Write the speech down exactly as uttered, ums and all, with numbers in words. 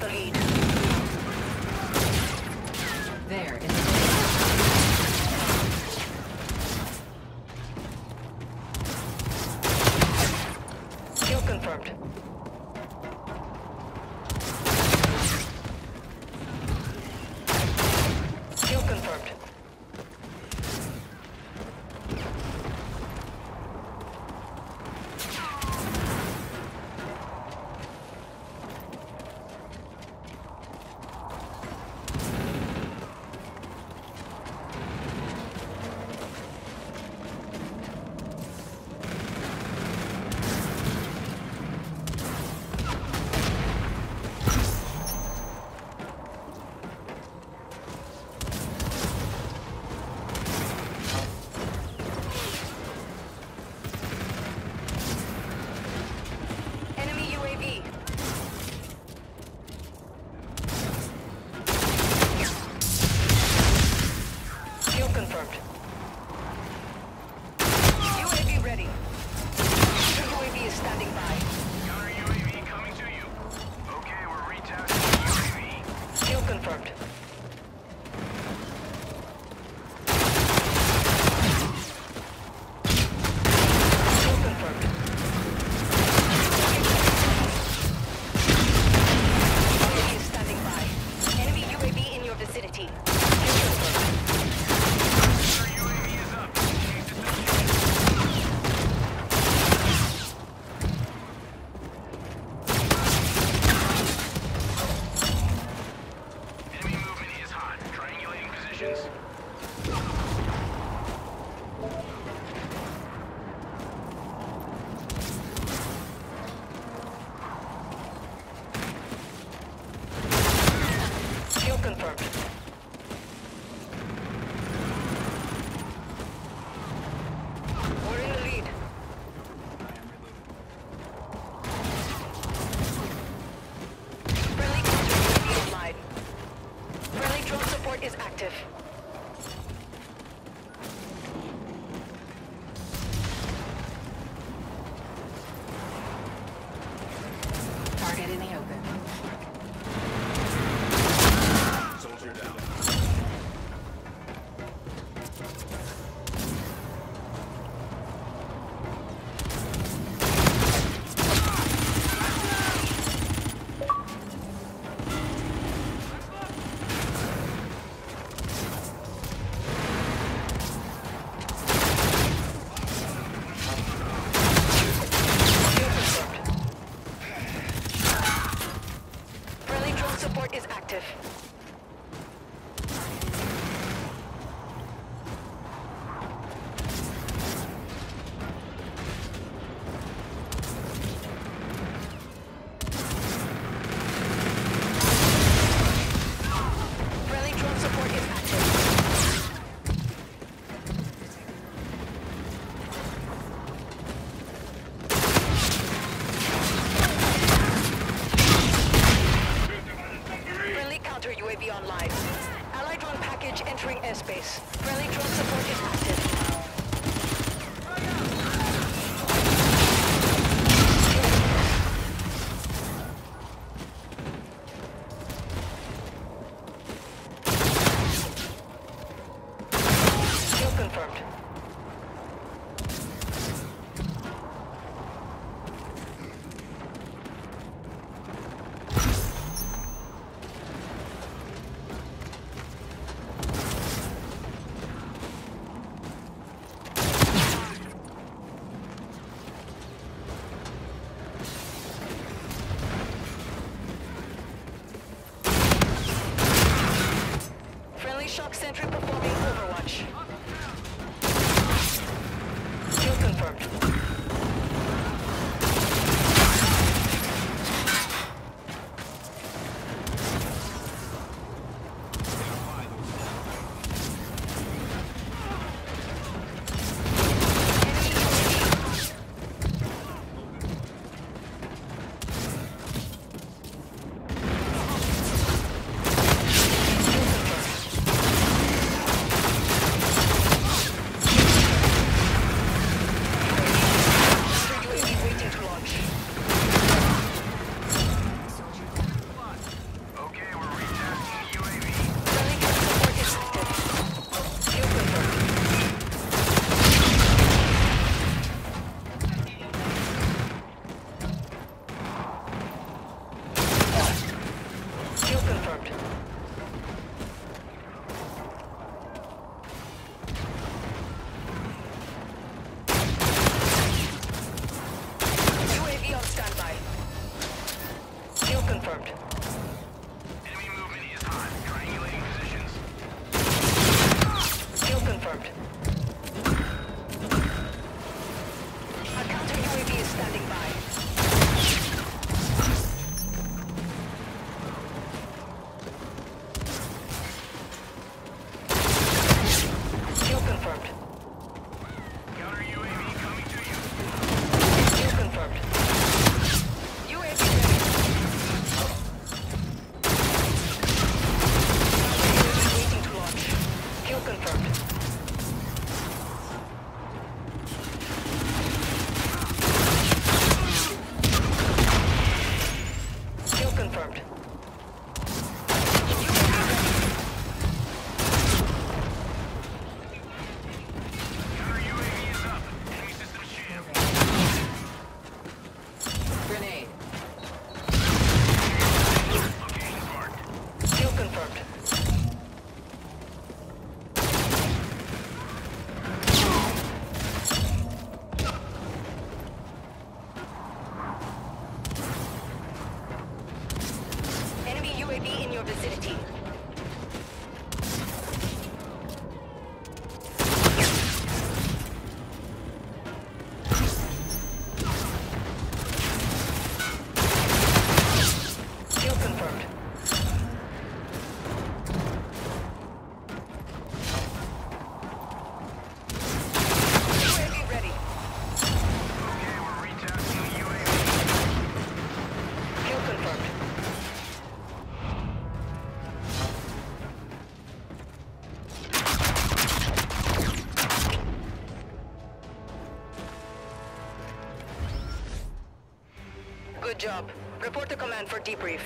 the lead. There is the lead. Kill confirmed. Kill confirmed. Shock sentry performing overwatch. Good job. Report to command for debrief.